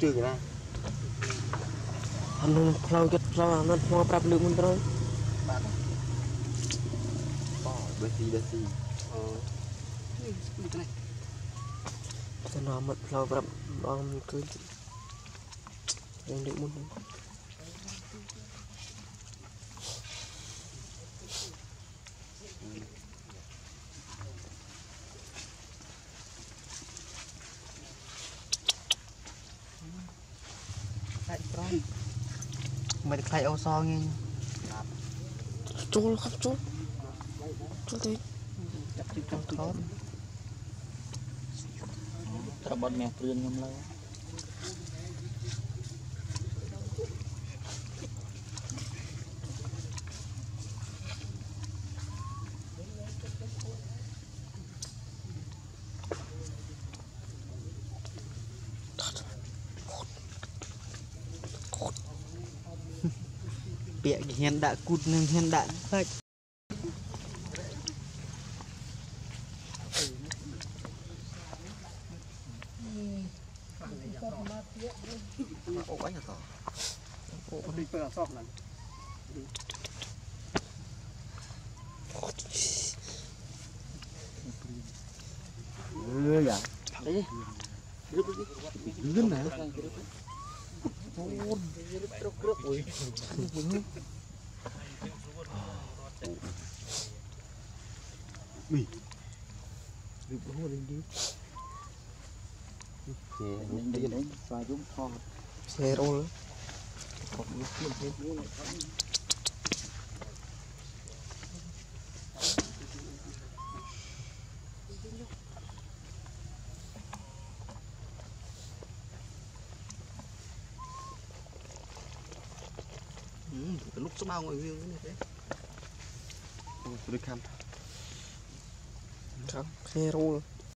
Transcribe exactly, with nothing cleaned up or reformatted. trừ ra anh không lâu cho sao nó không có lượng mình thôi bạn bỏ bê xì bê xì ờ cái này cho nó một lâu gặp bằng cứ em được muốn mình phải ô so nghe chốt khắp chốt chốt đi chặt chít chặt chót cả bọn mẹ tươi ngâm lâu bẹ hiện đại cút nên hiện đại hết ổ bánh to ổ đi bơ sọp này ơi à đấy này ôi ui đi bố lên đi đi lên xoay chúng thò xe rô nữa còn nước kia thế nữa này lúc số bao người yêu như thế, tôi đi khám, khám hero.